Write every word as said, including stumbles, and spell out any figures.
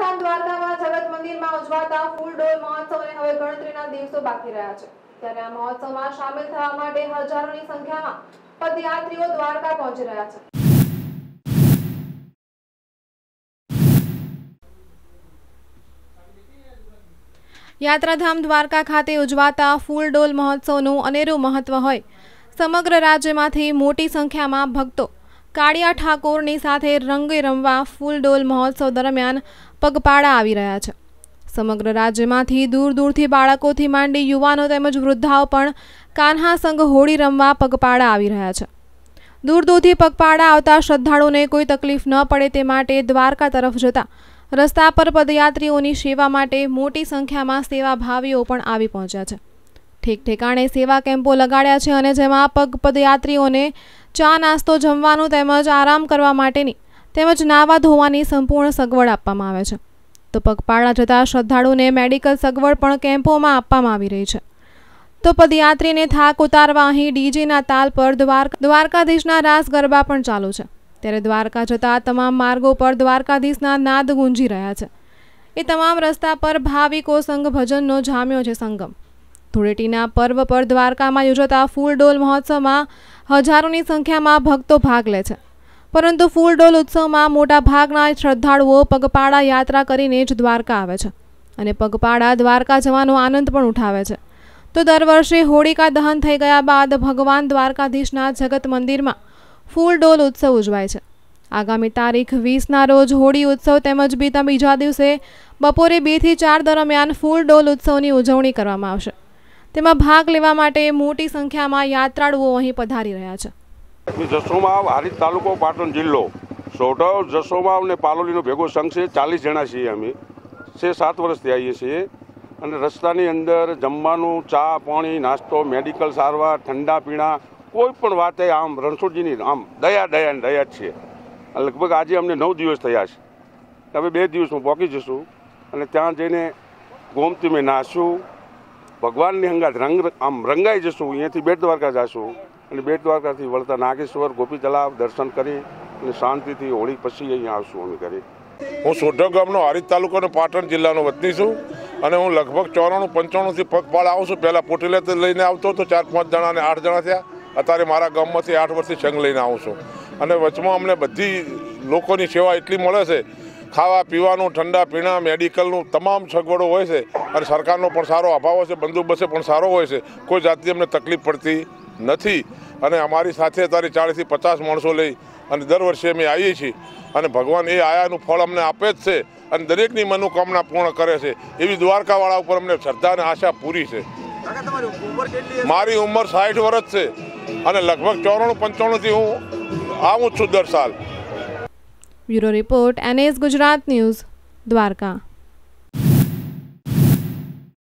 યાત્રાધામ દ્વારકામાં જગત મંદિરમાં ઉજવાતા ફૂલડોલ મહોત્સવ અને હવે ગણતરીના દિવસો બાકી રહ્યા છે ત્યારે આ મહોત્સવમાં સામેલ થવા માટે હજારોની સંખ્યામાં પદયાત્રીઓ દ્વારકા પહોંચી રહ્યા છે। યાત્રાધામ દ્વારકા ખાતે ઉજવાતા ફૂલડોલ મહોત્સવનું અનેરું મહત્વ હોય સમગ્ર રાજ્યમાંથી મોટી સંખ્યામાં ભક્તો કાળિયા ઠાકોરની સાથે રંગે રમવા ફૂલડોલ મહોત્સવ દરમિયાન પગપાળા આવી રહ્યા છે। સમગ્ર રાજ્યમાંથી દૂર દૂરથી બાળકોથી માંડી યુવાનો તેમજ વૃદ્ધાઓ પણ કાન્હા સંગ હોળી રમવા પગપાળા આવી રહ્યા છે। દૂર દૂરથી પગપાળા આવતા શ્રદ્ધાળુઓને કોઈ તકલીફ ન પડે તે માટે દ્વારકા તરફ જતા રસ્તા પર પદયાત્રીઓની સેવા માટે મોટી સંખ્યામાં સેવાભાવીઓ પણ આવી પહોંચ્યા છે। ઠેક ઠેકાણે સેવા કેમ્પો લગાડ્યા છે અને જેમાં પગ પદયાત્રીઓને ચા નાસ્તો જમવાનું તેમજ આરામ કરવા માટેની તેમજ નાહવા ધોવાની સંપૂર્ણ સગવડ આપવામાં આવે છે તો પગપાળા જતા શ્રદ્ધાળુઓને મેડિકલ સગવડ પણ કેમ્પોમાં આપવામાં આવી રહી છે તો પદયાત્રીને થાક ઉતારવા અહીં ડીજેના તાલ પર દ્વારકા દ્વારકાધીશના રાસ ગરબા પણ ચાલુ છે ત્યારે દ્વારકા જતા તમામ માર્ગો પર દ્વારકાધીશના નાદ ગુંજી રહ્યા છે। એ તમામ રસ્તા પર ભાવિકો સંઘ ભજનનો જામ્યો છે સંગમ। ધૂળેટીના પર્વ પર દ્વારકામાં યોજાતા ફૂલડોલ મહોત્સવમાં હજારોની સંખ્યામાં ભક્તો ભાગ લે છે પરંતુ ફૂલડોલ ઉત્સવમાં મોટા ભાગના શ્રદ્ધાળુઓ પગપાળા યાત્રા કરીને જ દ્વારકા આવે છે અને પગપાળા દ્વારકા જવાનો આનંદ પણ ઉઠાવે છે તો દર વર્ષે હોળિકા દહન થઈ ગયા બાદ ભગવાન દ્વારકાધીશના જગત મંદિરમાં ફૂલડોલ ઉત્સવ ઉજવાય છે। આગામી તારીખ વીસના રોજ હોળી ઉત્સવ તેમજ બીતા બીજા દિવસે બપોરે બેથી ચાર દરમિયાન ફૂલડોલ ઉત્સવની ઉજવણી કરવામાં આવશે। તેમાં ભાગ લેવા માટે મોટી સંખ્યામાં યાત્રાળુઓ અહીં પધારી રહ્યા છે। જસોમાવ હારીજ તાલુકો પાટણ જિલ્લો સોઢવ જસોમાવ ને પાલોલીનો ભેગો સંઘ છે। ચાલીસ જણા છીએ અમે છે સાત વર્ષથી આવીએ છીએ અને રસ્તાની અંદર જમવાનું ચા પાણી નાસ્તો મેડિકલ સારવાર ઠંડા પીણા કોઈ પણ વાતે આમ રણછોડજીની આમ દયા દયા દયા જ છે। લગભગ આજે અમને નવ દિવસ થયા છે હવે બે દિવસમાં પહોંચી જશું અને ત્યાં જઈને ગોમતી મેં નાશું ભગવાનની હંગાત રંગ આમ રંગાઈ જશું અહીંયાથી બેટ દ્વારકા જશું અને બેટ દ્વારકાથી વળતા નાગેશ્વર ગોપી તલાવ દર્શન કરી અને શાંતિથી હોળી પછી અહીંયા આવશું અમે કરી। હું સોઢવ ગામનો હારીજ તાલુકો અને પાટણ જિલ્લાનો વતની છું અને હું લગભગ ચોરાણું પંચાણુંથી પગપાળા આવું છું। પહેલાં પોટેલાથી લઈને આવતો હતો ચાર પાંચ જણા અને આઠ જણા થયા અત્યારે મારા ગામમાંથી આઠ વર્ષથી સંઘ લઈને આવું છું અને વચમાં અમને બધી લોકોની સેવા એટલી મળે છે ખાવા પીવાનું ઠંડા પીણા મેડિકલનું તમામ સગવડો હોય છે અને સરકારનો પણ સારો અભાવ હોય છે બંદોબસ્ત પણ સારો હોય છે કોઈ જાતની અમને તકલીફ પડતી નથી અને અમારી સાથે અત્યારે ચાળીસથી પચાસ માણસો લઈ અને દર વર્ષે અમે આવીએ છીએ અને ભગવાન એ આયાનું ફળ અમને આપે જ છે અને દરેકની મનોકામના પૂર્ણ કરે છે એવી દ્વારકાવાળા ઉપર અમને શ્રદ્ધા અને આશા પૂરી છે। મારી ઉંમર સાઠ વર્ષ છે અને લગભગ ચોરાણું પંચાણુંથી હું આવું છું દર સાલ। Bureau report N S Gujarat news Dwarka.